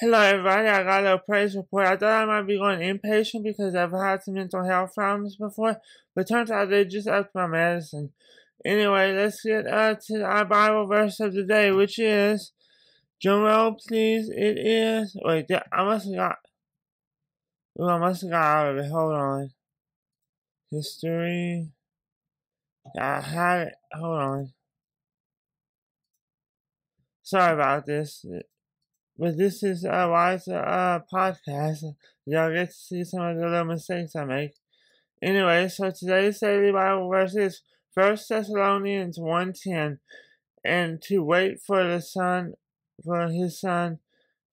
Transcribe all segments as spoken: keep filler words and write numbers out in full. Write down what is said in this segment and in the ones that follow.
Hello everybody, I got a little praise report. I thought I might be going inpatient because I've had some mental health problems before, but turns out they just upped my medicine. Anyway, let's get uh, to our Bible verse of the day, which is, drum roll please, it is, wait, I must have got, ooh, I must have got out of it, hold on. History, I had it, hold on. Sorry about this. But this is uh, why it's a uh, podcast. Y'all get to see some of the little mistakes I make. Anyway, so today's daily Bible verse is First Thessalonians one ten, and to wait for the Son, for His Son,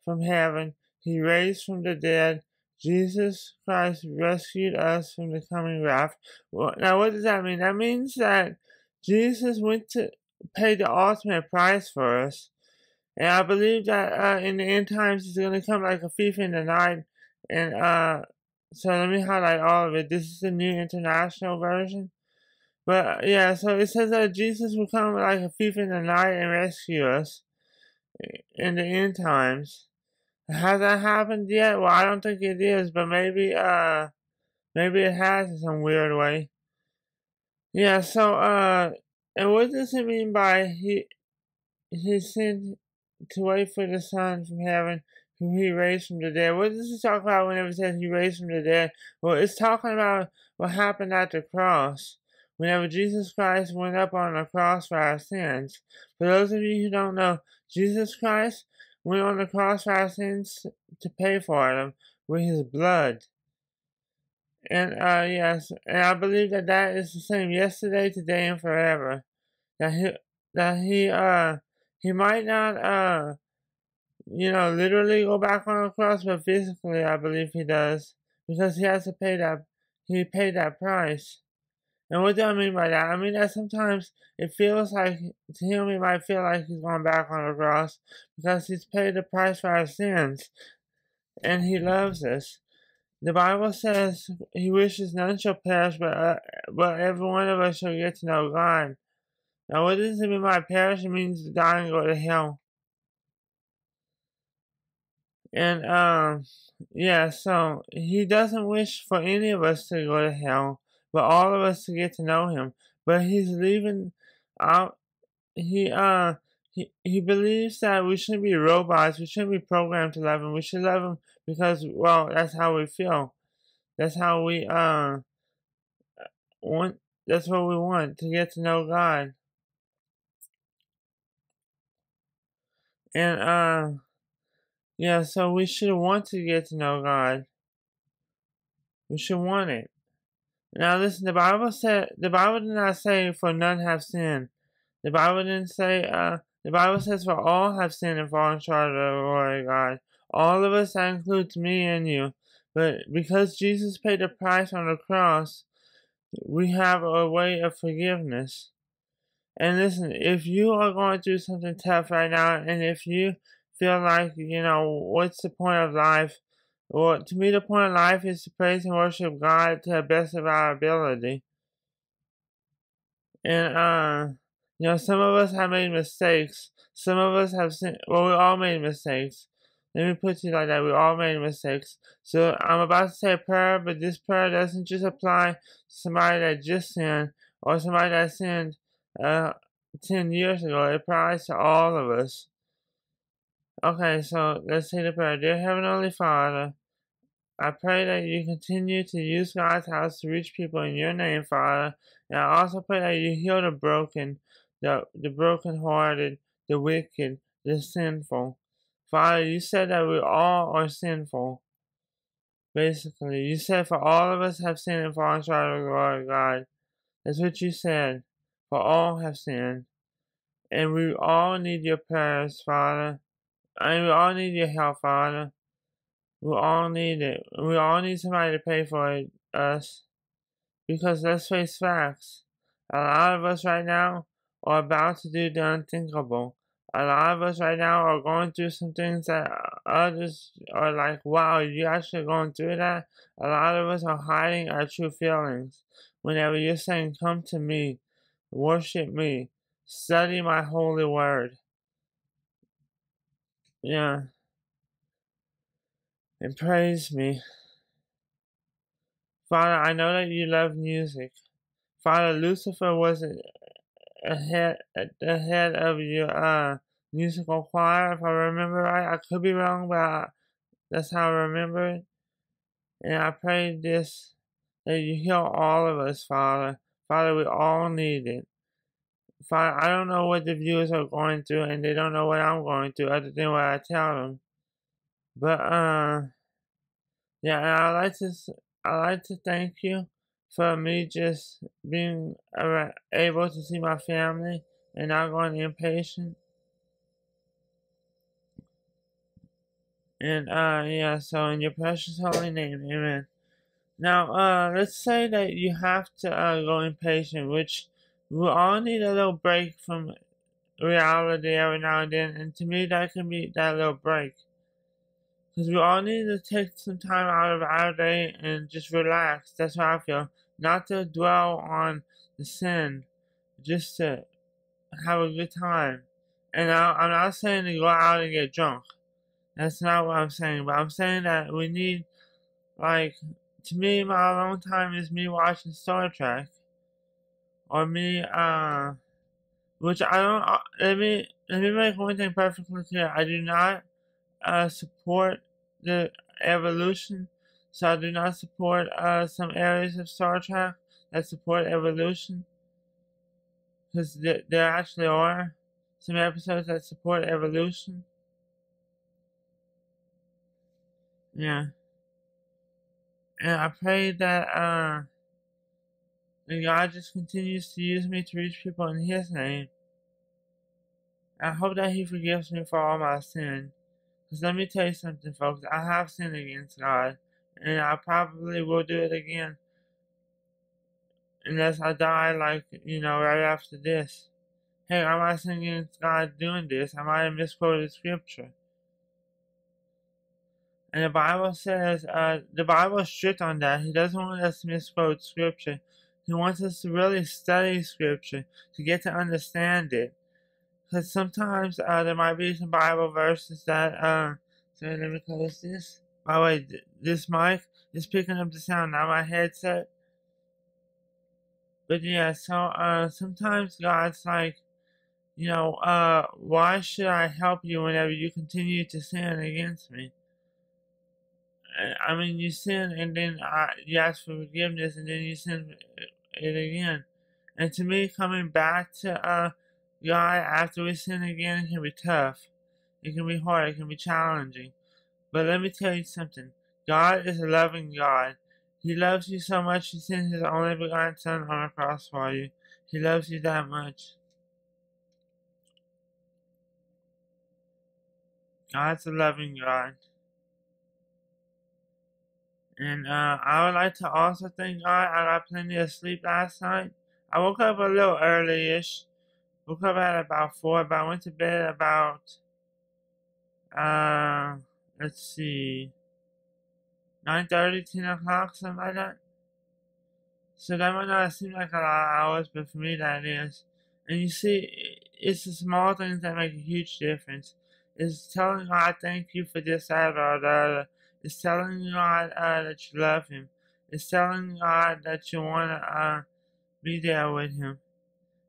from heaven, He raised from the dead. Jesus Christ rescued us from the coming wrath. Well, now, what does that mean? That means that Jesus went to pay the ultimate price for us. And I believe that uh, in the end times, it's going to come like a thief in the night. And uh, so let me highlight all of it. This is the New International Version. But uh, yeah, so it says that Jesus will come like a thief in the night and rescue us in the end times. Has that happened yet? Well, I don't think it is, but maybe uh, maybe it has in some weird way. Yeah, so, uh, and what does it mean by he, he sent... to wait for the Son from heaven, who He raised from the dead? What does it talk about whenever it says He raised from the dead? Well, it's talking about what happened at the cross, whenever Jesus Christ went up on the cross for our sins. For those of you who don't know, Jesus Christ went on the cross for our sins to pay for them with His blood. And, uh, yes, and I believe that that is the same yesterday, today, and forever. That He, that he uh, He might not, uh, you know, literally go back on the cross, but physically, I believe He does, because He has to pay that. He paid that price. And what do I mean by that? I mean that sometimes it feels like to Him, He might feel like He's going back on the cross because He's paid the price for our sins, and He loves us. The Bible says He wishes none shall perish, but uh, but every one of us shall get to know God. Now, what does it mean by perish? It means to die and go to hell. And, um, yeah, so He doesn't wish for any of us to go to hell, but all of us to get to know Him. But He's leaving out, He, uh, He, he believes that we shouldn't be robots, we shouldn't be programmed to love Him. We should love Him because, well, that's how we feel. That's how we, uh, want, that's what we want, to get to know God. And, uh, yeah, so we should want to get to know God. We should want it. Now, listen, the Bible said, the Bible did not say, for none have sinned. The Bible didn't say, uh, the Bible says, for all have sinned and fallen short of the glory of God. All of us, that includes me and you. But because Jesus paid the price on the cross, we have a way of forgiveness. And listen, if you are going through something tough right now, and if you feel like, you know, what's the point of life? Well, to me, the point of life is to praise and worship God to the best of our ability. And, uh, you know, some of us have made mistakes. Some of us have sin- well, we all made mistakes. Let me put you like that. We all made mistakes. So I'm about to say a prayer, but this prayer doesn't just apply to somebody that just sinned or somebody that sinned uh, ten years ago. It applies to all of us. Okay, so let's say the prayer. Dear Heavenly Father, I pray that you continue to use God's house to reach people in your name, Father. And I also pray that you heal the broken, the, the brokenhearted, the wicked, the sinful. Father, you said that we all are sinful. Basically, you said for all of us have sinned and fallen short of the glory of God. That's what you said. For all have sinned. And we all need your prayers, Father. And we all need your help, Father. We all need it. We all need somebody to pay for it, us. Because let's face facts. A lot of us right now are about to do the unthinkable. A lot of us right now are going through some things that others are like, wow, you actually going through that? A lot of us are hiding our true feelings. Whenever you're saying, come to me, worship me, study my holy word. Yeah. and praise me. Father, I know that you love music. Father, Lucifer was ahead, at the head of your uh, musical choir, if I remember right. I could be wrong, but I, that's how I remember it. And I pray this, that you heal all of us, Father. Father, we all need it. Father, I don't know what the viewers are going through, and they don't know what I'm going through other than what I tell them. But, uh, yeah, and I like to, I like to thank you for me just being able to see my family and not going impatient. And, uh, yeah, so in your precious holy name, amen. Now, uh, let's say that you have to uh, go impatient, which we all need a little break from reality every now and then. And to me, that can be that little break. Because we all need to take some time out of our day and just relax. That's how I feel. Not to dwell on the sin. Just to have a good time. And I, I'm not saying to go out and get drunk. That's not what I'm saying. But I'm saying that we need, like, to me, my alone time is me watching Star Trek. Or me, uh, which I don't, uh, let me, let me make one thing perfectly clear. I do not, uh, support the evolution. So I do not support, uh, some areas of Star Trek that support evolution. Because there, there actually are some episodes that support evolution. Yeah. And I pray that, uh, and God just continues to use me to reach people in His name. I hope that He forgives me for all my sin. Because let me tell you something, folks. I have sinned against God. And I probably will do it again. Unless I die, like, you know, right after this. Hey, I might sin against God doing this. I might have misquoted Scripture. And the Bible says, uh, the Bible is strict on that. He doesn't want us to misquote Scripture. He wants us to really study Scripture, to get to understand it. Because sometimes uh, there might be some Bible verses that, uh, so let me close this. By the way, this mic is picking up the sound, not my headset. But yeah, so uh, sometimes God's like, you know, uh, why should I help you whenever you continue to sin against me? I mean, you sin, and then I, you ask for forgiveness, and then you sin it again. And to me, coming back to uh, God after we sin again, it can be tough. It can be hard. It can be challenging. But let me tell you something. God is a loving God. He loves you so much, He sent His only begotten Son on a cross for you. He loves you that much. God's a loving God. And uh, I would like to also thank God I got plenty of sleep last night. I woke up a little early-ish. Woke up at about four, but I went to bed about, uh, let's see, nine thirty, ten o'clock, something like that. So that might not seem like a lot of hours, but for me that is. And you see, it's the small things that make a huge difference. It's telling God thank you for this, that, or the other. It's telling God uh, that you love Him. It's telling God that you want to uh, be there with Him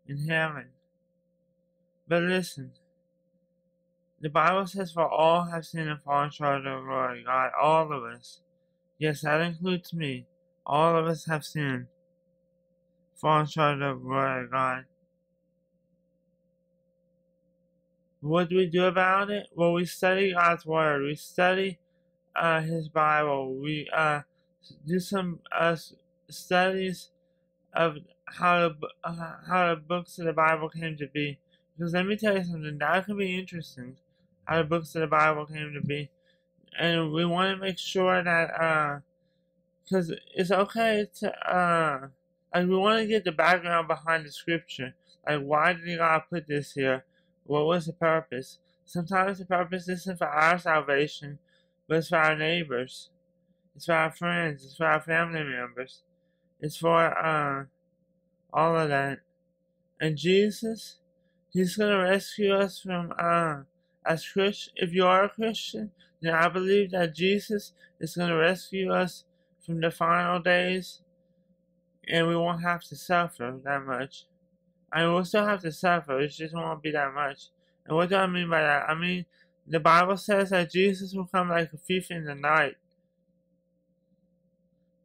in heaven. But listen, the Bible says, for all have sinned and fallen short of the glory of God. All of us. Yes, that includes me. All of us have sinned. Fallen short of the glory of God. What do we do about it? Well, we study God's Word. We study Uh, his Bible. We uh, do some uh, studies of how the, uh, how the books of the Bible came to be. Because let me tell you something, that could be interesting, how the books of the Bible came to be. And we want to make sure that, because uh, it's okay to, uh, like, we want to get the background behind the Scripture. Like, why did God put this here? What was the purpose? Sometimes the purpose isn't for our salvation, but it's for our neighbors, it's for our friends, it's for our family members, it's for uh, all of that. And Jesus, He's going to rescue us from, uh, as Christian, if you are a Christian, And I believe that Jesus is going to rescue us from the final days, and we won't have to suffer that much. I mean, we'll still have to suffer, it just won't be that much. And what do I mean by that? I mean, the Bible says that Jesus will come like a thief in the night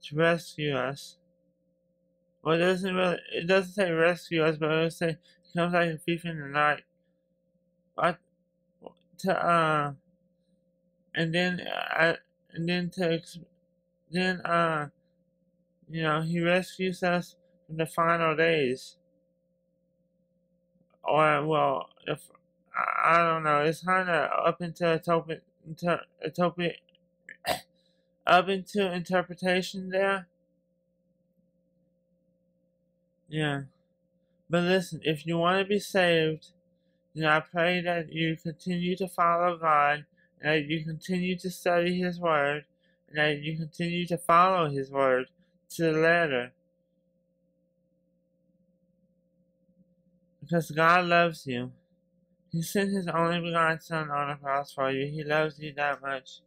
to rescue us. Well, it doesn't really, it doesn't say rescue us, but it'll say he comes like a thief in the night. But to uh, and then I, and then to then uh, you know, he rescues us from the final days. Or well, if I don't know, it's kind of up into atop, inter, atop, up into interpretation there. Yeah, but listen, if you want to be saved, then I pray that you continue to follow God, and that you continue to study His Word, and that you continue to follow His Word to the letter. Because God loves you. He sent His only begotten Son on the cross for you. He loves you that much.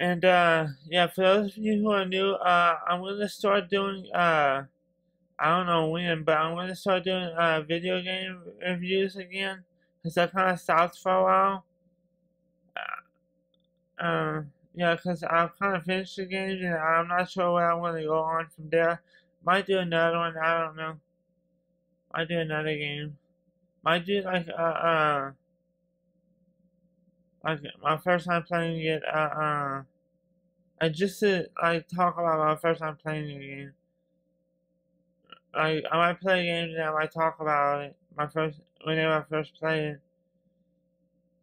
And, uh, yeah, for those of you who are new, uh, I'm going to start doing, uh, I don't know when, but I'm going to start doing, uh, video game reviews again, because I kind of stopped for a while. Uh, uh, yeah, because I've kind of finished the games, and I'm not sure where I want to go on from there. Might do another one, I don't know. Might do another game. Might do, like, uh, uh, like my first time playing it, uh, uh, I just to like talk about my first time playing the game. Like I might play games and I might talk about it. My first, whenever I first play it.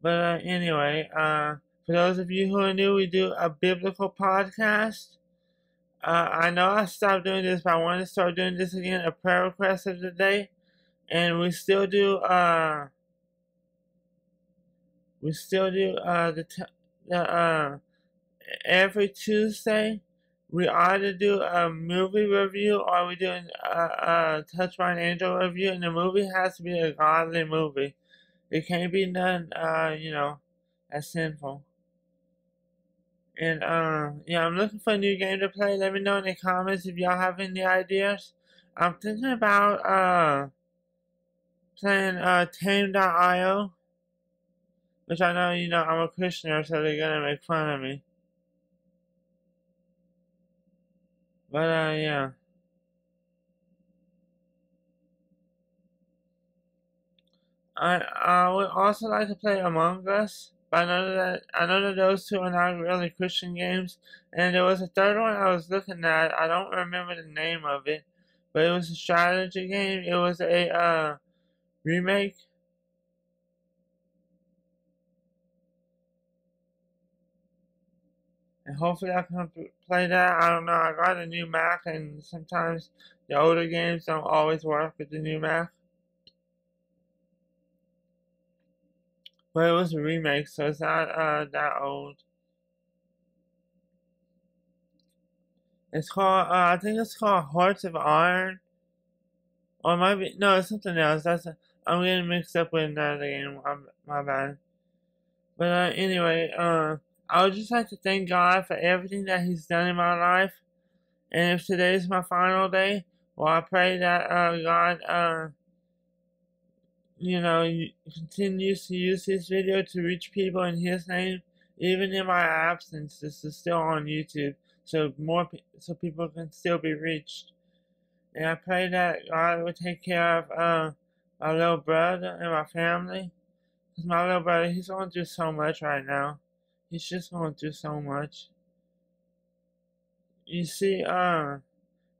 But uh, anyway, uh, for those of you who are new, we do a biblical podcast. Uh, I know I stopped doing this, but I want to start doing this again. A prayer request of the day, and we still do. Uh, We still do uh, the t the uh, every Tuesday. We either do a movie review or we do a, a Touched by an Angel review, and the movie has to be a godly movie. It can't be none, uh, you know, as sinful. And uh, yeah, I'm looking for a new game to play. Let me know in the comments if y'all have any ideas. I'm thinking about uh, playing uh, Tame dot i o. Which I know, you know, I'm a Christianer, so they're gonna make fun of me. But, uh, yeah. I, I would also like to play Among Us, but I know that, I know that those two are not really Christian games. And there was a third one I was looking at, I don't remember the name of it, but it was a strategy game, it was a, uh, remake. And hopefully I can play that. I don't know. I got a new Mac, and sometimes the older games don't always work with the new Mac. But it was a remake, so it's not uh, that old. It's called. Uh, I think it's called Hearts of Iron. Or maybe no, it's something else. That's a, I'm getting mixed up with another game. I'm, my bad. But uh, anyway, uh. I would just like to thank God for everything that He's done in my life. And if today is my final day, well, I pray that uh, God, uh, you know, continues to use this video to reach people in His name, even in my absence. This is still on YouTube, so more pe so people can still be reached. And I pray that God will take care of uh, my little brother and my family, because my little brother, he's going through so much right now. He's just going through so much. You see, uh,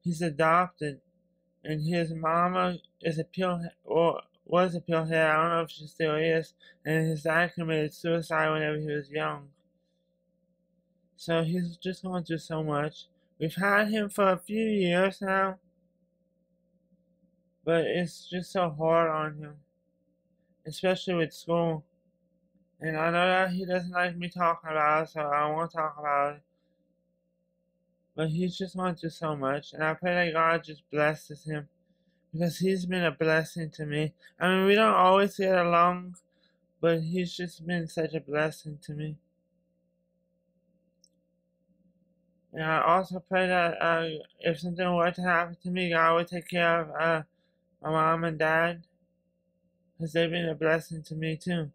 he's adopted, and his mama is a pill, or was a pillhead. I don't know if she still is. And his dad committed suicide whenever he was young. So he's just going through so much. We've had him for a few years now, but it's just so hard on him, especially with school. And I know that he doesn't like me talking about it, so I won't talk about it. But he's just going through so much, and I pray that God just blesses him because he's been a blessing to me. I mean, we don't always get along, but he's just been such a blessing to me. And I also pray that uh, if something were to happen to me, God would take care of uh, my mom and dad, because they've been a blessing to me too.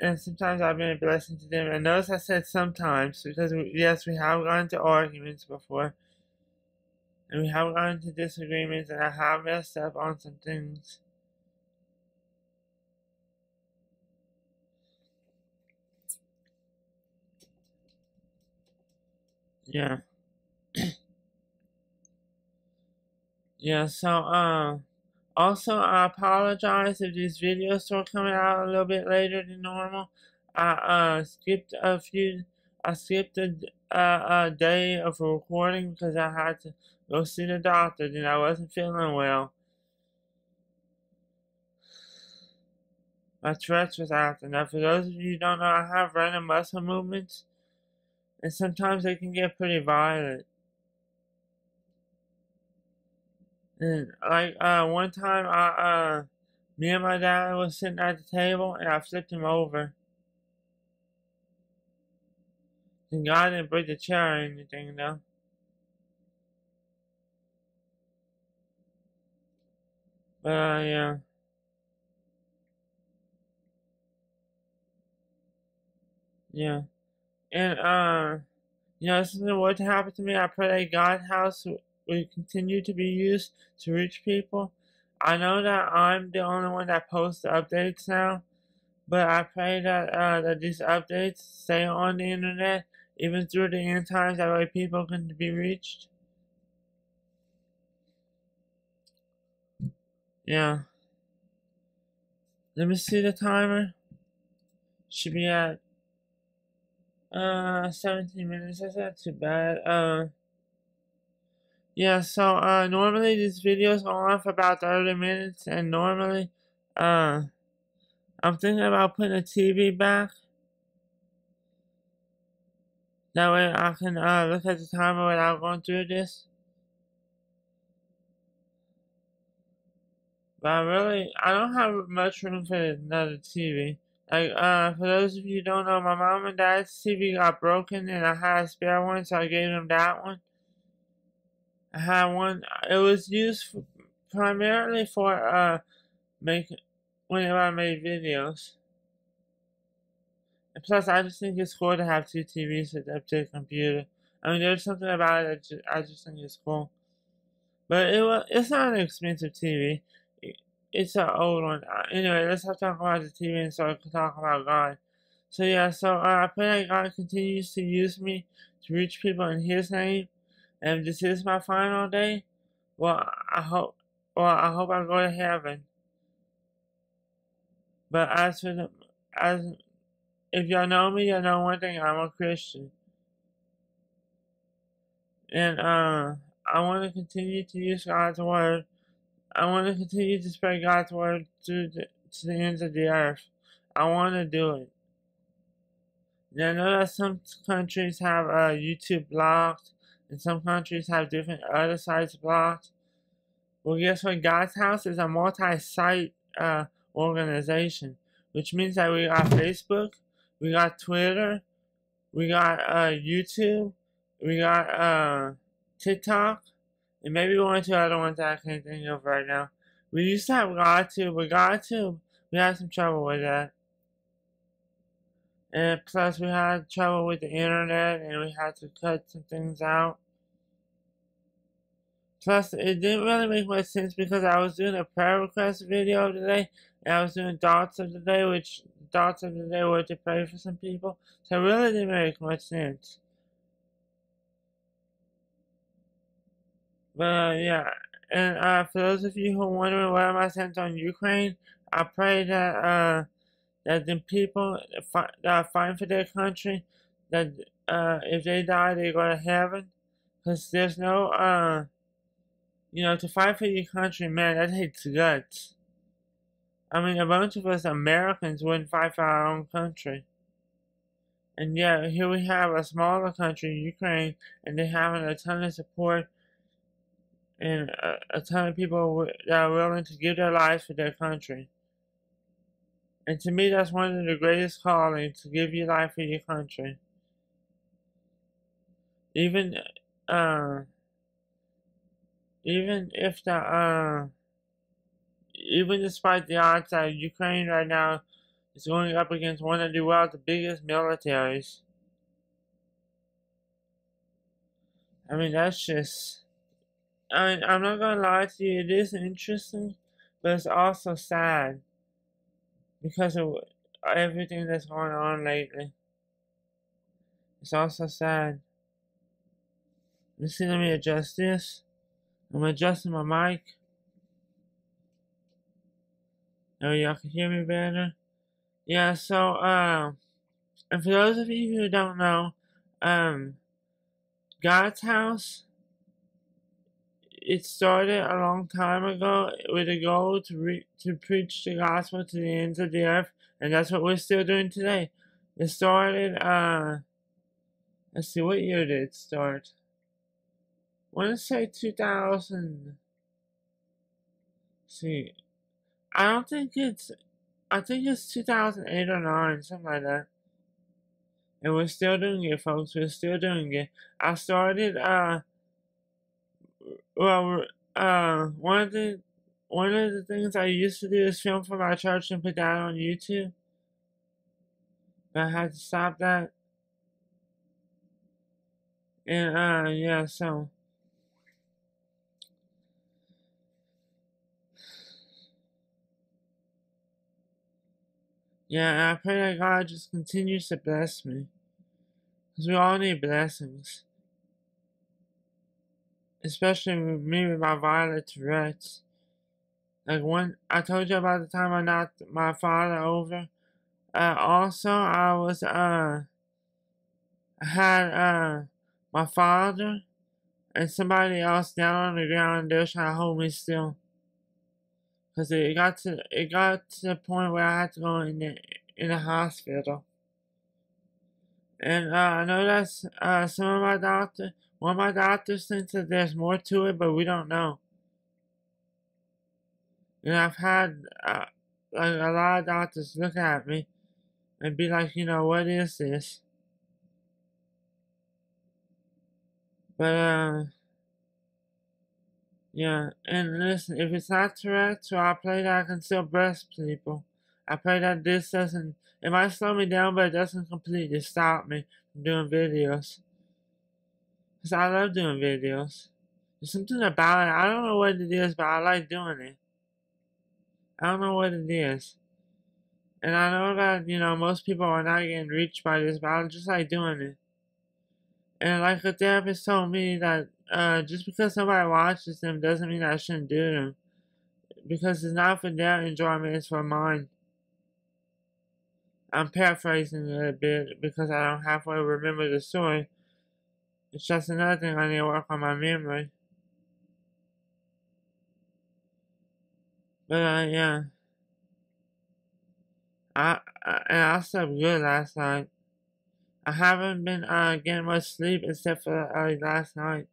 And sometimes I've been a blessing to them. And notice I said sometimes, because we, yes, we have gone into arguments before, and we have gone into disagreements, and I have messed up on some things. Yeah. Yeah, so, uh, also, I apologize if these videos start coming out a little bit later than normal. I, uh, skipped a few, I skipped a, a, a day of recording because I had to go see the doctor, and I wasn't feeling well. My Tourette's was acting up. For those of you who don't know, I have random muscle movements, and sometimes they can get pretty violent. And like uh, one time, I uh, me and my dad was sitting at the table, and I flipped him over. And God didn't break the chair or anything, though. But uh, yeah. Yeah. And, uh, you know, something what happened to me, I pray that God's house will continue to be used to reach people. I know that I'm the only one that posts the updates now, but I pray that, uh, that these updates stay on the internet, even through the end times, that way people can be reached. Yeah. Let me see the timer. Should be at Uh, seventeen minutes, that's not too bad. Uh, yeah, so, uh, normally these videos go on for about thirty minutes, and normally, uh, I'm thinking about putting a T V back. That way I can, uh, look at the timer without going through this. But I really, I don't have much room for another T V. Like, uh, for those of you who don't know, my mom and dad's T V got broken, and I had a spare one, so I gave them that one. I had one, it was used for, primarily for, uh, making, whenever I made videos. And plus, I just think it's cool to have two T Vs hooked up to the computer. I mean, there's something about it that I just think it's cool. But it was, it's not an expensive T V. It's an old one. Anyway, let's not talk about the T V and so I can talk about God. So yeah, so uh, I pray that God continues to use me to reach people in His name. And if this is my final day, well, I hope, well, I hope I go to heaven. But as for the, as if y'all know me, y'all know one thing: I'm a Christian, and uh, I want to continue to use God's word. I want to continue to spread God's word to the, to the ends of the earth. I want to do it. Now, I know that some countries have uh, YouTube blocked, and some countries have different other sites blocked. Well, guess what? God's House is a multi-site uh, organization, which means that we got Facebook, we got Twitter, we got uh, YouTube, we got uh, TikTok, and maybe one or two other ones that I can't think of right now. We used to have GodTube, but GodTube, we had some trouble with that. And plus, we had trouble with the internet, and we had to cut some things out. Plus, it didn't really make much sense because I was doing a prayer request video today, and I was doing thoughts of the day, which thoughts of the day were to pray for some people. So it really didn't make much sense. But uh, yeah, and uh, for those of you who are wondering what am I sent on Ukraine, I pray that uh, that the people that are fighting for their country, that uh, if they die, they go to heaven, because there's no, uh, you know, to fight for your country, man, that takes guts. I mean, a bunch of us Americans wouldn't fight for our own country. And yeah, here we have a smaller country, Ukraine, and they're having a ton of support. and a, a ton of people that are willing to give their lives for their country. And to me, that's one of the greatest callings, to give your life for your country. Even, uh, even if the, uh, even despite the odds that Ukraine right now is going up against one of the world's biggest militaries. I mean, that's just, I mean, I'm not gonna lie to you, it is interesting, but it's also sad. Because of everything that's going on lately. It's also sad. You see, let me adjust this. I'm adjusting my mic. Now y'all can hear me better. Yeah, so, um, and for those of you who don't know, um, God's House, it started a long time ago with a goal to re to preach the gospel to the ends of the earth, and that's what we're still doing today. It started, uh, let's see, what year did it start? I want to say two thousand. Let's see, I don't think it's, I think it's two thousand eight or nine, something like that. And we're still doing it, folks. We're still doing it. I started, uh, Well, uh, one of the one of the things I used to do is film for my church and put that on YouTube. But I had to stop that. And uh, yeah, so yeah, and I pray that God just continues to bless me, because we all need blessings. Especially with me with my violent Tourette's. Like when I told you about the time I knocked my father over. Uh, also, I was uh had uh my father and somebody else down on the ground, and they were trying to hold me still. Cause it got to it got to the point where I had to go in the in the hospital. And uh, I know that's uh some of my doctors. Well, my doctor thinks that there's more to it, but we don't know. And I've had uh, like a lot of doctors look at me and be like, you know, what is this? But, uh, yeah, and listen, if it's not Tourette's, so I pray that I can still bless people. I pray that this doesn't, it might slow me down, but it doesn't completely stop me from doing videos. I love doing videos. There's something about it. I don't know what it is, but I like doing it. I don't know what it is. And I know that, you know, most people are not getting reached by this, but I just like doing it. And like a therapist told me that uh, just because somebody watches them doesn't mean I shouldn't do them. Because it's not for their enjoyment, it's for mine. I'm paraphrasing it a bit because I don't halfway remember the story. It's just another thing I need to work on my memory. But uh, yeah, I, I and I slept good last night. I haven't been uh, getting much sleep except for uh, last night.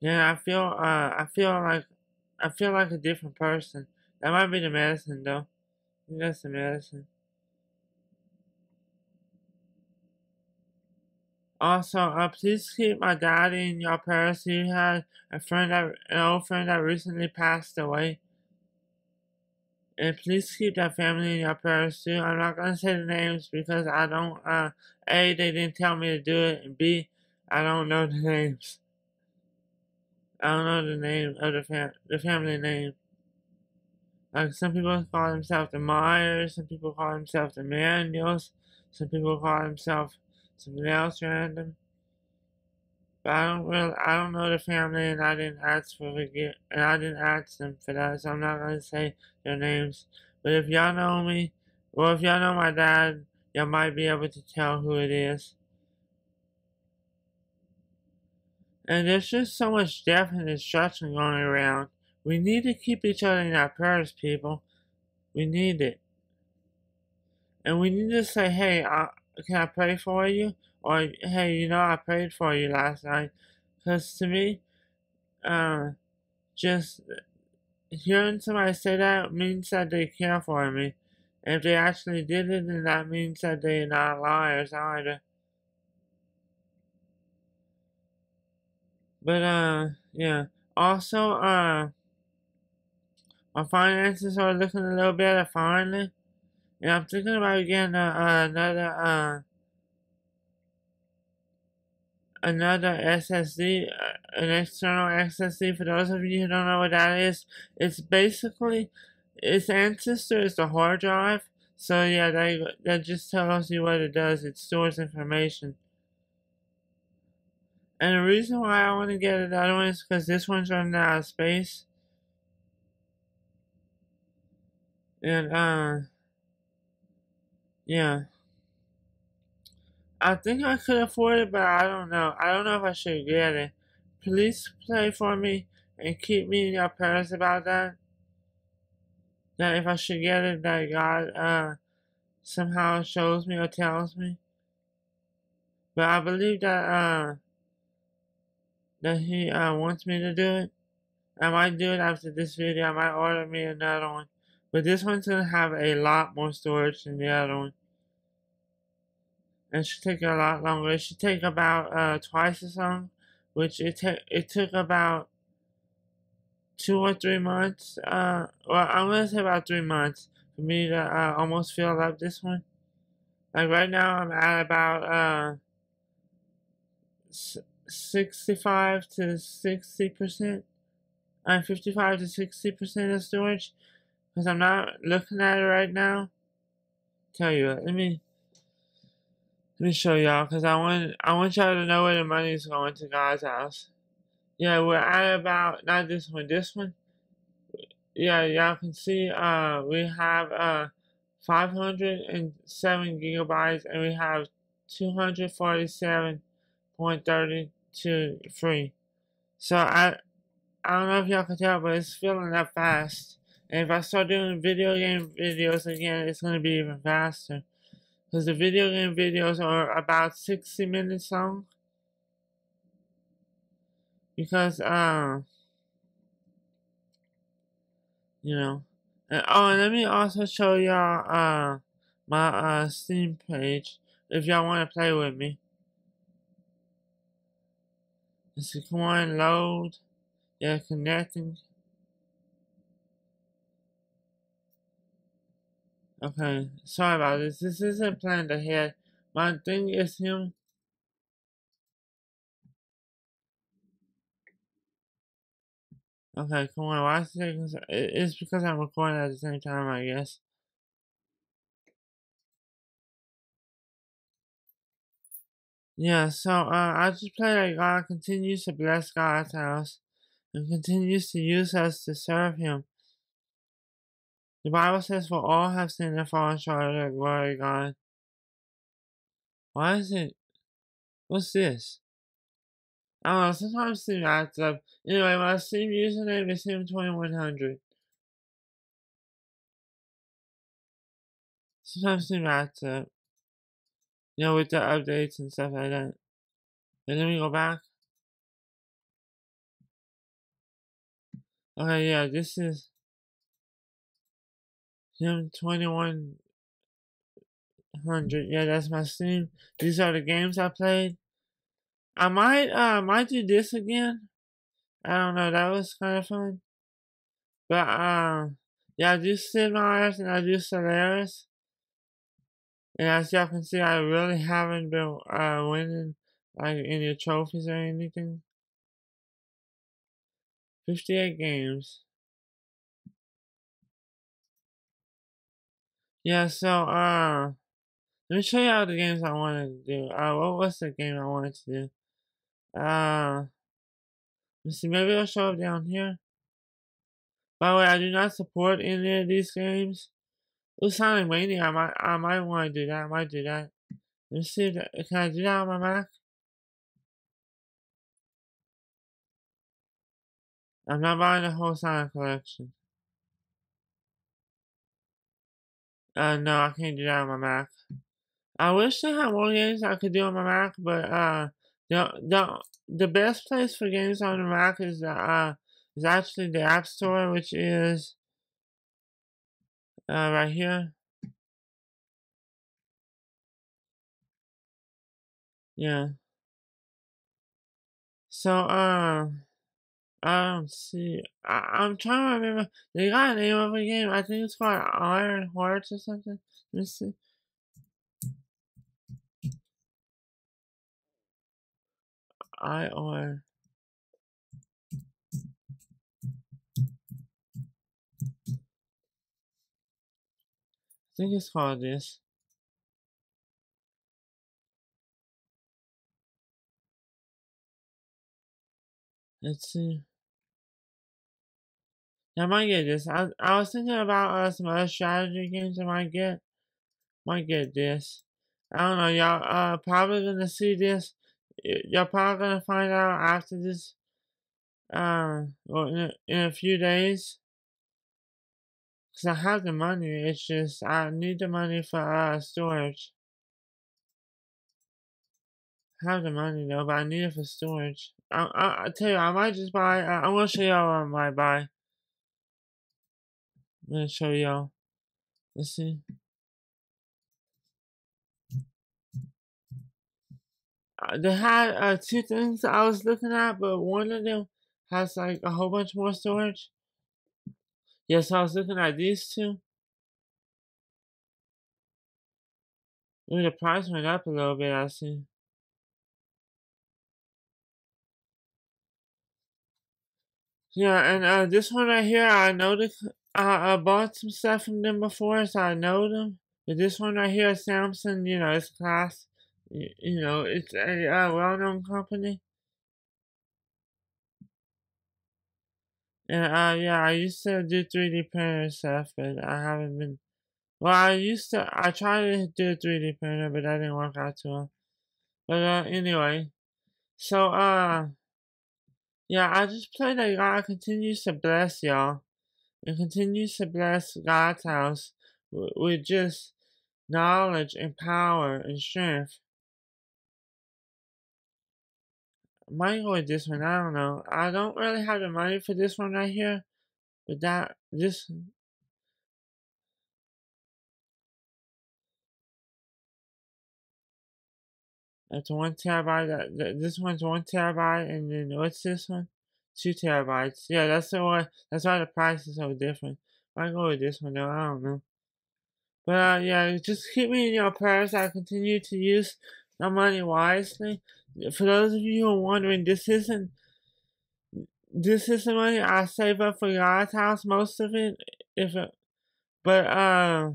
Yeah, I feel uh, I feel like I feel like a different person. That might be the medicine, though. I think that's the medicine. Also, uh, please keep my daddy in your prayers. He had a friend, that, an old friend that recently passed away. And please keep that family in your prayers, too. I'm not going to say the names because I don't, uh, A, they didn't tell me to do it, and B, I don't know the names. I don't know the name of the, fam the family name. Like some people call themselves the Meier's, some people call themselves the Manuals, some people call themselves something else random. But I don't really, I don't know the family, and I didn't ask for forgive, and I didn't ask them for that, so I'm not gonna say their names. But if y'all know me, well, if y'all know my dad, y'all might be able to tell who it is. And there's just so much death and destruction going around. We need to keep each other in our prayers, people. We need it. And when you just say, hey, I, can I pray for you? Or, hey, you know, I prayed for you last night. Because to me, uh, just hearing somebody say that means that they care for me. And if they actually did it, then that means that they're not liars either. But, uh, yeah. Also, uh, my finances are looking a little better finally. And I'm thinking about getting uh, uh, another, uh, another S S D, uh, an external S S D. For those of you who don't know what that is, it's basically, its ancestor is the hard drive. So yeah, that, that just tells you what it does. It stores information. And the reason why I want to get another one is because this one's running out of space. And, uh, yeah. I think I could afford it, but I don't know. I don't know if I should get it. Please pray for me and keep me in your prayers about that. That if I should get it, that God uh, somehow shows me or tells me. But I believe that uh, that He uh, wants me to do it. I might do it after this video. I might order me another one. But this one's going to have a lot more storage than the other one. And it should take a lot longer. It should take about uh, twice as long, which it, it took about two or three months. Uh, well, I'm going to say about three months for me to uh, almost fill up this one. Like right now, I'm at about uh, sixty-five to sixty percent. I'm uh, fifty-five to sixty percent of storage. Because I'm not looking at it right now. Tell you what, let me let me show y'all, because I want I want y'all to know where the money is going to God's house. Yeah, we're at about, not this one, this one. Yeah, y'all can see uh we have uh five hundred seven gigabytes and we have two hundred forty-seven point three two free. So I I don't know if y'all can tell, but it's filling up fast. And if I start doing video game videos again, it's going to be even faster. Because the video game videos are about sixty minutes long. Because, uh, you know. And, oh, and let me also show y'all uh, my uh, Steam page. If y'all want to play with me. Let's see, come on, load. Yeah, connecting. Okay, sorry about this. This isn't planned ahead. My thing is him. Okay, come on. Why is it taking so? It's because I'm recording at the same time, I guess. Yeah, so uh, I just pray that God continues to bless God's house and continues to use us to serve Him. The Bible says, for all have sinned and fallen short of the glory of God. Why is it? What's this? I don't know. Sometimes Steam acts up. Anyway, my Steam username is Him twenty-one hundred. Sometimes Steam acts up. You know, with the updates and stuff like that. And then we go back. Okay, yeah, this is Him twenty-one hundred. Yeah, that's my Steam. These are the games I played. I might uh might do this again. I don't know, that was kind of fun. But uh yeah, I do Sid Meier's and I do Solaris. And as y'all can see, I really haven't been uh winning like any trophies or anything. Fifty-eight games. Yeah, so, uh, let me show you all the games I wanted to do. Uh, what was the game I wanted to do? Uh, let's see, maybe I'll show up down here. By the way, I do not support any of these games. Ooh, Sonic Mania, I might, I might want to do that, I might do that. Let me see, if that, can I do that on my Mac? I'm not buying the whole Sonic collection. Uh, no, I can't do that on my Mac. I wish they had more games I could do on my Mac, but uh, the the the best place for games on the Mac is the, uh is actually the App Store, which is uh right here. Yeah. So um, I don't see. I I'm trying to remember. They got a name of a game. I think it's called Iron Hearts or something. Let me see. I or I think it's called this. Let's see. I might get this. I I was thinking about uh, some other strategy games I might get. Might get this. I don't know, y'all. Uh, probably gonna see this. Y'all probably gonna find out after this, uh, or in a, in a few days. Cause I have the money. It's just I need the money for uh storage. I have the money though, but I need it for storage. I I, I tell you, I might just buy. I, I'm gonna show y'all what I might buy. I'm gonna show y'all. Let's see. They had uh, two things I was looking at, but one of them has like a whole bunch more storage. Yes, I was looking at these two. Ooh, the price went up a little bit, I see. Yeah, and uh, this one right here, I know the, uh, I bought some stuff from them before, so I know them. But this one right here, Samsung, you know, it's class. You know, it's a uh, well-known company. And, uh, yeah, I used to do three D printer stuff, but I haven't been... Well, I used to... I tried to do a three D printer, but that didn't work out too well. But, uh, anyway. So, uh... yeah, I just pray that God continues to bless y'all. And continues to bless God's house with just knowledge and power and strength. Might go with this one, I don't know. I don't really have the money for this one right here. But that, this... That's one terabyte, that, that, this one's one terabyte, and then what's this one? Two terabytes. Yeah, that's the one, that's why the price is so different. Might go with this one though, I don't know. But uh, yeah, just keep me in your prayers. I continue to use my money wisely. For those of you who are wondering, this isn't this isn't money I save up for God's house, most of it. If it, but uh,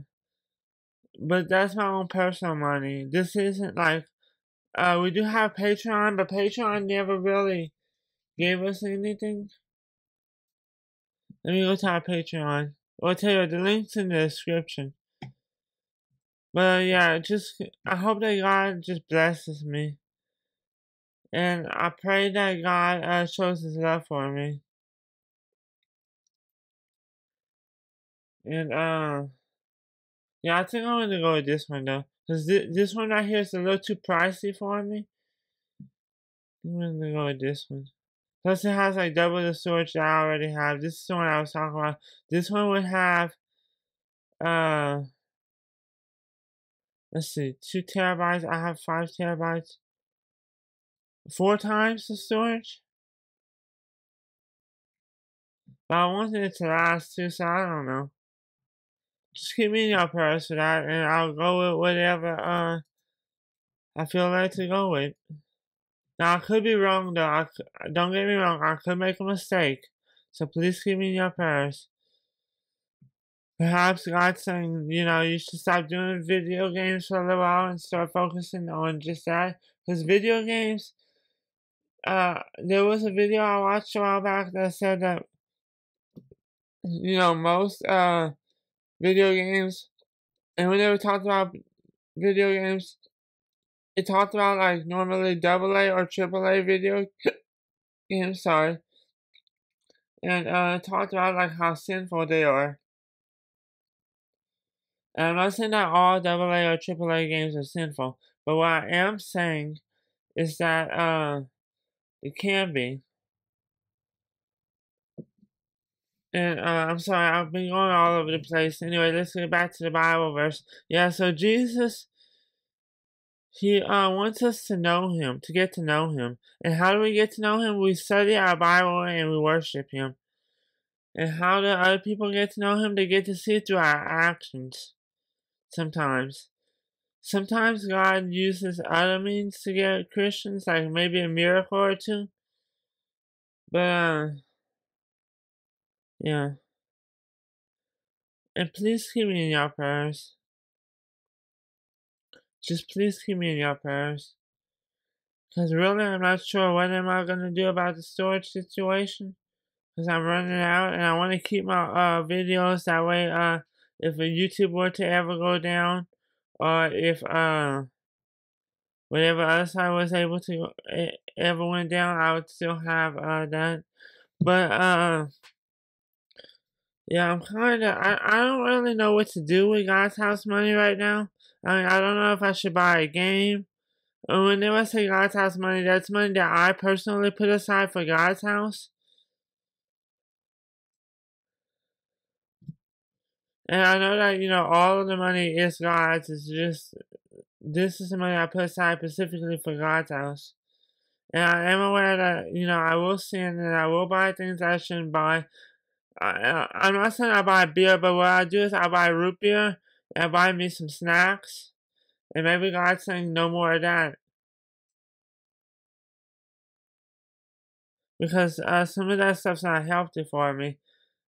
but that's my own personal money. This isn't like uh, we do have Patreon, but Patreon never really gave us anything. Let me go to our Patreon. I'll tell you the link's in the description. But uh, yeah, just I hope that God just blesses me. And I pray that God uh, shows His love for me. And, uh, yeah, I think I'm going to go with this one, though. Because th this one right here is a little too pricey for me. I'm going to go with this one. Plus, it has, like, double the storage that I already have. This is the one I was talking about. This one would have, uh, let's see, two terabytes. I have five terabytes. Four times the storage. But I wanted it to last too, so I don't know. Just keep me in your prayers for that, and I'll go with whatever uh I feel like to go with. Now I could be wrong though. I could, don't get me wrong. I could make a mistake, so please keep me in your prayers. Perhaps God's saying, you know, you should stop doing video games for a little while and start focusing on just that, because video games. Uh, there was a video I watched a while back that said that, you know, most uh, video games, and when they were talking about video games, it talked about like normally double A or triple A video games, sorry, and uh, it talked about like how sinful they are. And I'm not saying that all double A or triple A games are sinful, but what I am saying is that uh, it can be. And uh, I'm sorry, I've been going all over the place. Anyway, let's get back to the Bible verse. Yeah, so Jesus, he uh, wants us to know him, to get to know him. And how do we get to know him? We study our Bible and we worship him. And how do other people get to know him? They get to see through our actions. Sometimes. Sometimes God uses other means to get Christians, like maybe a miracle or two. But, uh, yeah. And please keep me in your prayers. Just please keep me in your prayers. Because really, I'm not sure what am I going to do about the storage situation. Because I'm running out, and I want to keep my uh, videos that way. Uh, if a YouTube were to ever go down, or if uh, whatever else I was able to uh, ever went down, I would still have uh, that. But uh, yeah, I'm kind of I I don't really know what to do with God's House money right now. I mean, I don't know if I should buy a game. And whenever I say God's House money, that's money that I personally put aside for God's House. And I know that, you know, all of the money is God's. It's just, this is the money I put aside specifically for God's house. And I am aware that, you know, I will sin and I will buy things I shouldn't buy. I, I'm not saying I buy beer, but what I do is I buy root beer and I buy me some snacks. And maybe God's saying no more of that. Because uh, some of that stuff's not healthy for me.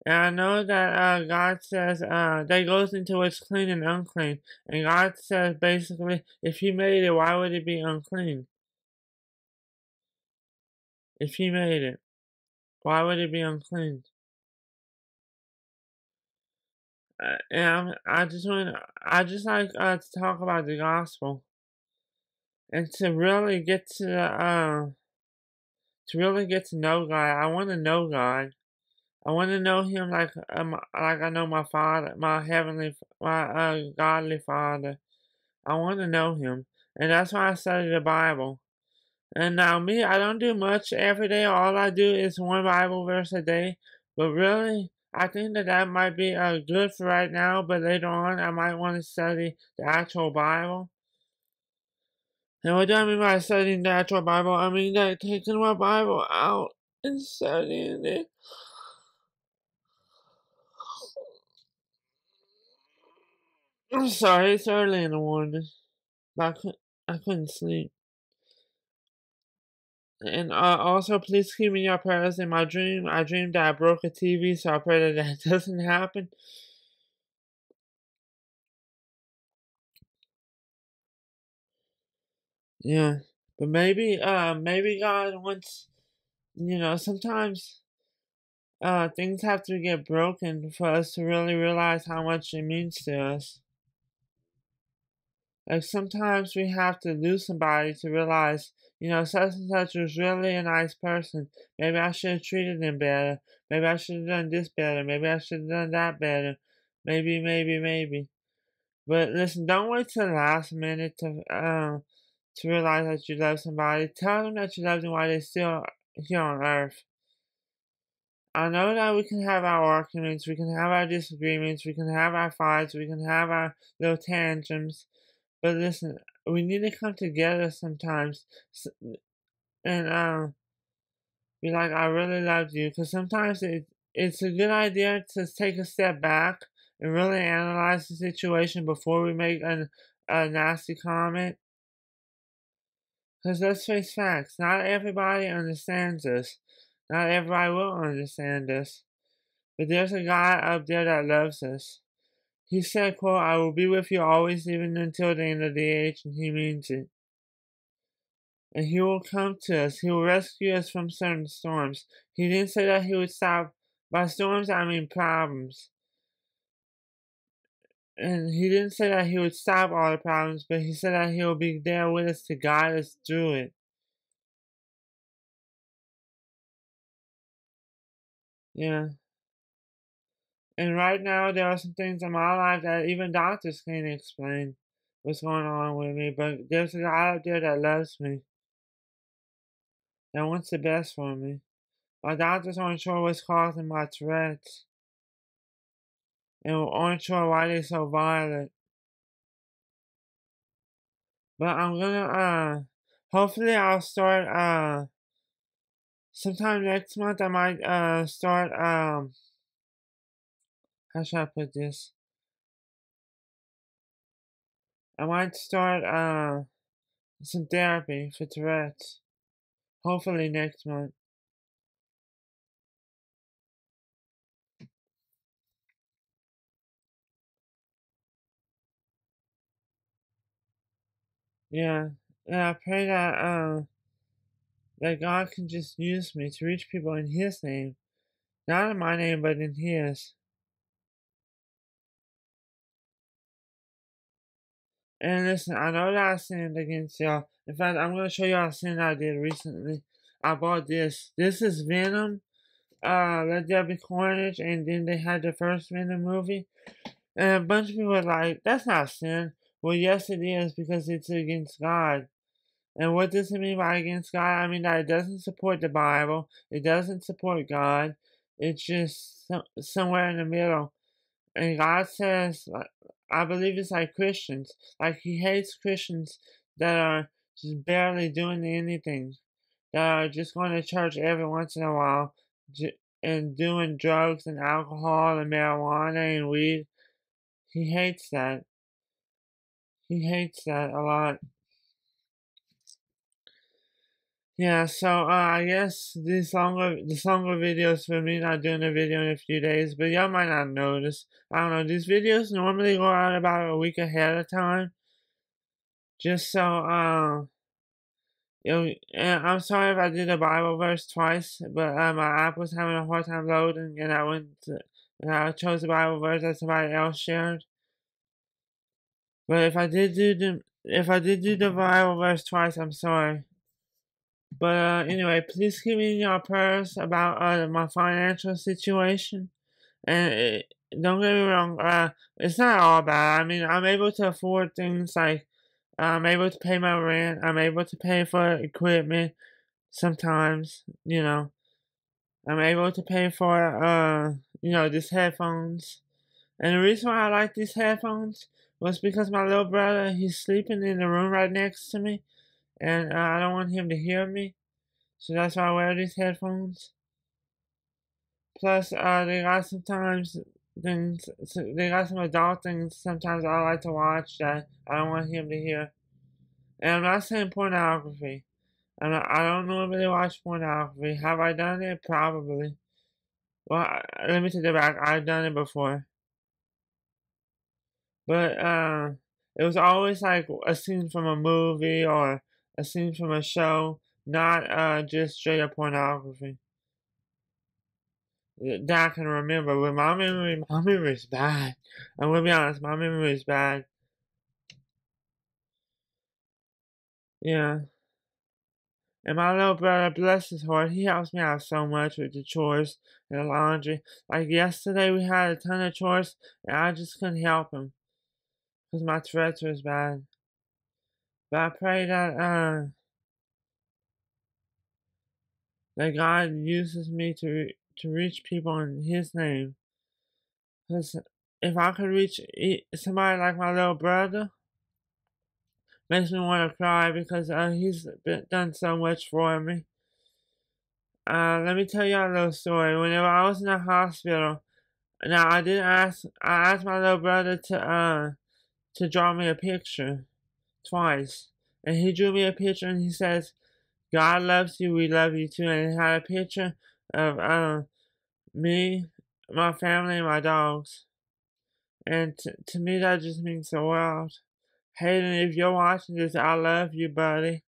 And I know that uh, God says uh, that goes into what's clean and unclean. And God says basically, if he made it, why would it be unclean? If he made it, why would it be unclean? Uh, and I'm, I just want, I just like uh, to talk about the gospel, and to really get to uh, to really get to know God. I want to know God. I want to know him like um, like I know my Father, my heavenly, my uh, godly Father. I want to know him, and that's why I study the Bible. And now me, I don't do much every day. All I do is one Bible verse a day. But really, I think that that might be uh, good for right now. But later on, I might want to study the actual Bible. And what do I mean by studying the actual Bible? I mean like taking my Bible out and studying it. I'm sorry, it's early in the morning, but I couldn't, I couldn't sleep. And uh, also, please keep me in your prayers. In my dream, I dreamed that I broke a T V, so I pray that that doesn't happen. Yeah, but maybe, uh, maybe God wants, you know, sometimes uh, things have to get broken for us to really realize how much it means to us. Like, sometimes we have to lose somebody to realize, you know, such and such was really a nice person. Maybe I should have treated them better. Maybe I should have done this better. Maybe I should have done that better. Maybe, maybe, maybe. But listen, don't wait till the last minute to, uh, to realize that you love somebody. Tell them that you love them while they're still here on earth. I know that we can have our arguments. We can have our disagreements. We can have our fights. We can have our little tantrums. But listen, we need to come together sometimes, and uh, be like, I really love you. Because sometimes it, it's a good idea to take a step back and really analyze the situation before we make an, a nasty comment. Because let's face facts, not everybody understands us. Not everybody will understand us. But there's a God up there that loves us. He said, quote, I will be with you always, even until the end of the age, and he means it. And he will come to us. He will rescue us from certain storms. He didn't say that he would stop. By storms, I mean problems. And he didn't say that he would stop all the problems, but he said that he will be there with us to guide us through it. Yeah. And right now, there are some things in my life that even doctors can't explain what's going on with me. But there's a guy out there that loves me, that wants the best for me. My doctors aren't sure what's causing my Tourette's, and aren't sure why they're so violent. But I'm gonna, uh, hopefully I'll start, uh, sometime next month I might, uh, start, um, how should I put this? I might start, uh, some therapy for Tourette's. Hopefully next month. Yeah, and I pray that uh, that God can just use me to reach people in His name, not in my name, but in His. And listen, I know that I sinned against y'all. In fact, I'm gonna show y'all a sin I did recently. I bought this. This is Venom, uh, Let There Be Carnage, and then they had the first Venom movie, and a bunch of people were like, "That's not sin." Well, yes, it is, because it's against God. And what does it mean by against God? I mean that it doesn't support the Bible. It doesn't support God. It's just some, somewhere in the middle. And God says, I believe it's like Christians. Like, He hates Christians that are just barely doing anything, that are just going to church every once in a while and doing drugs and alcohol and marijuana and weed. He hates that. He hates that a lot. Yeah, so uh, I guess these longer, these longer videos for me, not doing a video in a few days, but y'all might not notice. I don't know, these videos normally go out about a week ahead of time, just so, um, and I'm sorry if I did a Bible verse twice, but uh, my app was having a hard time loading, and I went to, and I chose a Bible verse that somebody else shared. But if I did do the if I did do the Bible verse twice, I'm sorry. But uh, anyway, please keep me in your prayers about uh, my financial situation. And it, don't get me wrong, uh, it's not all bad. I mean, I'm able to afford things like uh, I'm able to pay my rent. I'm able to pay for equipment sometimes. You know, I'm able to pay for uh, you know, these headphones. And the reason why I like these headphones was because my little brother, he's sleeping in the room right next to me, and uh, I don't want him to hear me, so that's why I wear these headphones. Plus, uh, they got sometimes things, they got some adult things sometimes I like to watch that I don't want him to hear. And I'm not saying pornography. I'm not, I don't normally watch pornography. Have I done it? Probably. Well, let me take it back. I've done it before. But uh, it was always like a scene from a movie or a scene from a show, not uh, just straight up pornography that I can remember. But my memory, my memory is bad. I'm gonna be honest, my memory is bad. Yeah. And my little brother, bless his heart, he helps me out so much with the chores and the laundry. Like yesterday, we had a ton of chores, and I just couldn't help him, because my Tourette's was bad. But I pray that uh, that God uses me to re to reach people in His name. Because if I could reach somebody like my little brother, makes me want to cry, because uh, he's been, done so much for me. Uh, let me tell y'all a little story. Whenever I was in the hospital, now I did ask, I asked my little brother to uh. to draw me a picture twice. And he drew me a picture, and he says, "God loves you, we love you too." And he had a picture of uh, me, my family, and my dogs. And t to me, that just means the world. Hayden, if you're watching this, I love you, buddy.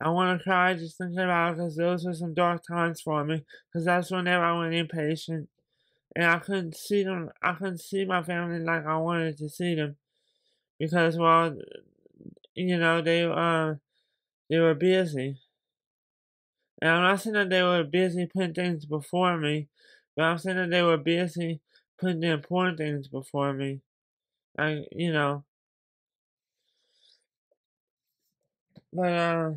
I want to cry just thinking about it, because those were some dark times for me, because that's whenever I went impatient. And I couldn't see them, I couldn't see my family like I wanted to see them, because, well, you know, they, uh, they were busy. And I'm not saying that they were busy putting things before me, But I said that they were busy putting the important things before me. I, you know. But, uh,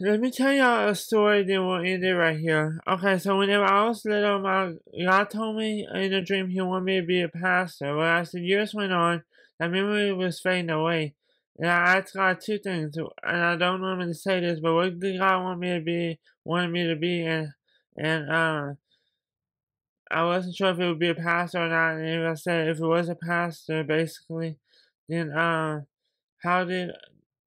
let me tell y'all a story, then we'll end it right here. Okay, so whenever I was little, my God told me in a dream he wanted me to be a pastor. Well, as the years went on, that memory was fading away. And I asked God two things, and I don't want me to say this, but what did God want me to be, wanted me to be, and, and, uh, I wasn't sure if it would be a pastor or not, and if I said if it was a pastor, basically, then, uh, how did,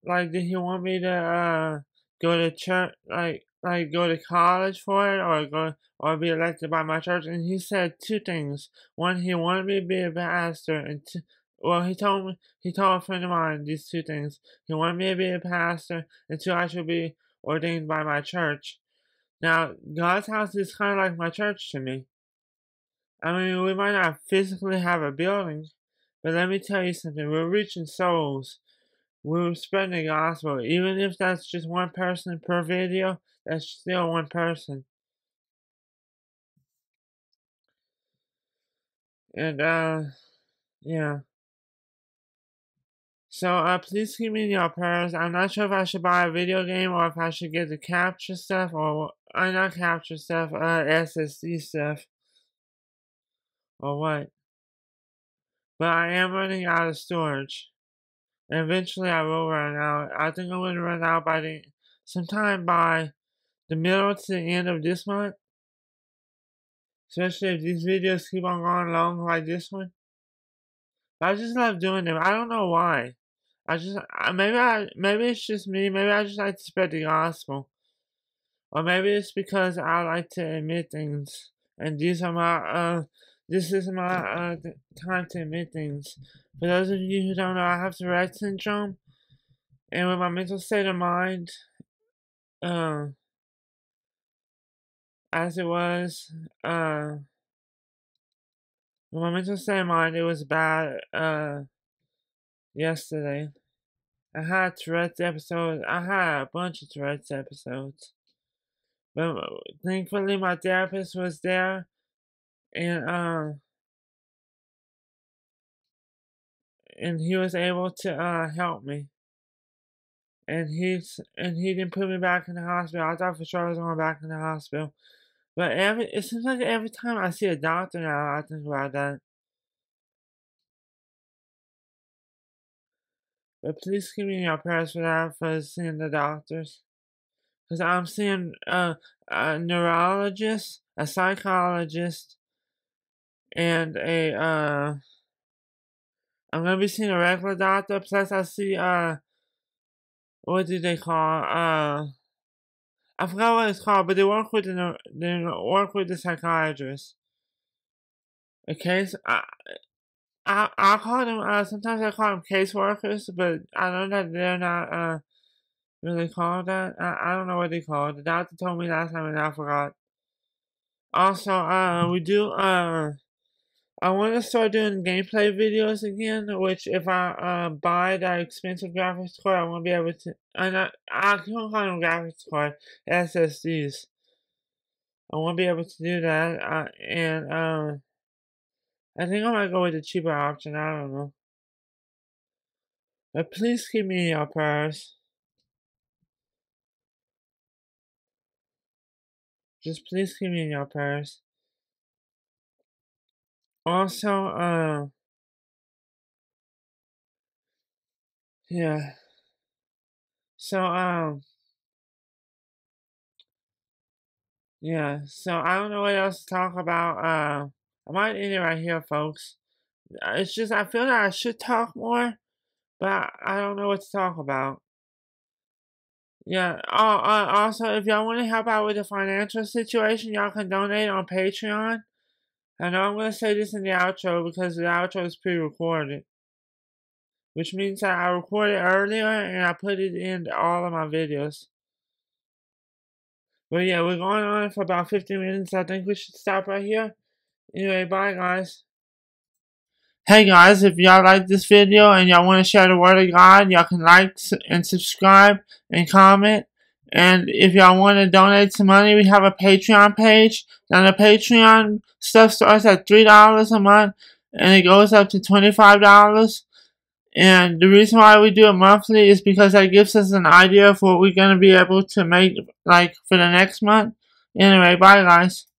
like, did he want me to, uh, go to church, like, like, go to college for it, or go, or be elected by my church? And he said two things. One, he wanted me to be a pastor, and two, well, he told me, he told a friend of mine these two things. He wanted me to be a pastor, and two, I should be ordained by my church. Now, God's house is kind of like my church to me. I mean, we might not physically have a building, but let me tell you something. We're reaching souls. We're spreading the gospel. Even if that's just one person per video, that's still one person. And, uh, yeah. So, uh, please keep me in your prayers. I'm not sure if I should buy a video game or if I should get the capture stuff or, uh, not capture stuff, uh, S S D stuff. Or what? But I am running out of storage. And eventually I will run out. I think I'm going to run out by the sometime by the middle to the end of this month. Especially if these videos keep on going long like this one. But I just love doing them. I don't know why. I just I, maybe I maybe it's just me. Maybe I just like to spread the gospel. Or maybe it's because I like to admit things. And these are my uh. This is my uh, time to admit things. For those of you who don't know, I have Tourette's Syndrome. And with my mental state of mind, uh, as it was, uh, with my mental state of mind, it was bad uh, yesterday. I had Tourette's episodes. I had a bunch of Tourette's episodes. But thankfully, my therapist was there. And, uh, and he was able to, uh, help me. And he's, and he didn't put me back in the hospital. I thought for sure I was going back in the hospital. But every, it seems like every time I see a doctor now, I think about that. But please keep me in your prayers for that, for seeing the doctors. Because I'm seeing, uh, a neurologist, a psychologist, and a, uh, I'm gonna be seeing a regular doctor, plus I see, uh, what do they call, uh, I forgot what it's called, but they work with the, they work with the psychiatrist. Okay, so I, I, I call them, uh, sometimes I call them caseworkers, but I know that they're not, uh, really called that. I, I don't know what they call. The doctor told me last time and I forgot. Also, uh, we do, uh, I want to start doing gameplay videos again, which if I uh, buy that expensive graphics card, I won't be able to... And I, I keep on calling them graphics card, S S Ds. I won't be able to do that. Uh, and uh, I think I might go with the cheaper option. I don't know. But please keep me in your prayers. Just please keep me in your prayers. Also, uh, yeah, so, um, yeah, so I don't know what else to talk about. uh, I might end it right here, folks. It's just, I feel that like I should talk more, but I, I don't know what to talk about. Yeah, oh, uh, also, if y'all want to help out with the financial situation, y'all can donate on Patreon. I know I'm going to say this in the outro because the outro is pre-recorded. Which means that I recorded earlier and I put it in all of my videos. But yeah, we're going on for about fifty minutes. I think we should stop right here. Anyway, bye guys. Hey guys, if y'all like this video and y'all want to share the word of God, y'all can like and subscribe and comment. And if y'all want to donate some money, we have a Patreon page. Now the Patreon stuff starts at three dollars a month and it goes up to twenty-five dollars. And the reason why we do it monthly is because that gives us an idea of what we're going to be able to make, like, for the next month. Anyway, bye guys.